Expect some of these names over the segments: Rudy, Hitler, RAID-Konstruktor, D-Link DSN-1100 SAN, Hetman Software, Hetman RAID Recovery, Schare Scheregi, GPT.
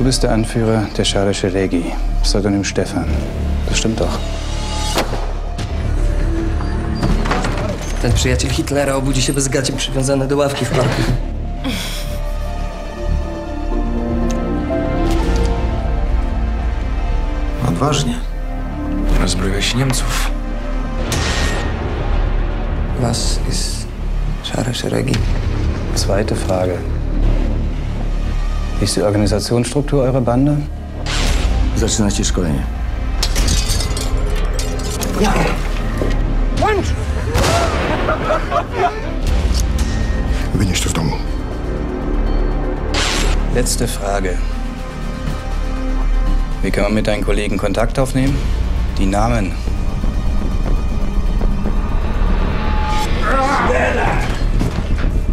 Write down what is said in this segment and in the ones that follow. Du bist der Anführer der Schare Scheregi, Pseudonym Stefan. Das stimmt doch. Ten przyjaciel Hitlera obudzi się bez gaci przywiązane do ławki w parku. Odważnie. Rozbrojałeś Niemców. Was ist Schare Scheregi? Zweite Frage. Wie ist die Organisationsstruktur eurer Bande? Zaczynacie szkolenie. Ja. Und? Bin ich doch dumm. Letzte Frage. Wie kann man mit deinen Kollegen Kontakt aufnehmen? Die Namen.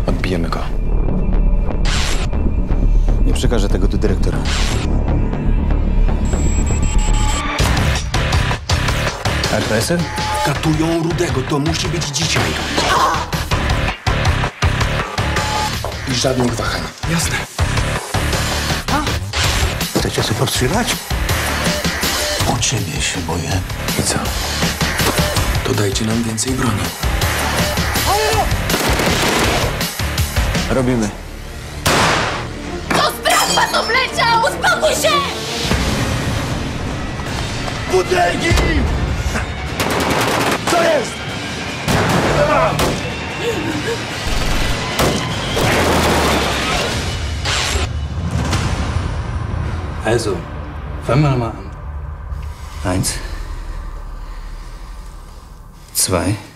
Odbijemy go. Nie przekażę tego do dyrektora. Adresy? Katują Rudego, to musi być dzisiaj. I żadnych wahań. Jasne. Chcecie sobie powstrzymać? O ciebie się boję. I co? To dajcie nam więcej broni. Robimy. To sprawdź, pan obleciał! Uspokój się! Butelki! Co jest? Also, fangen wir mal an. 1, 2.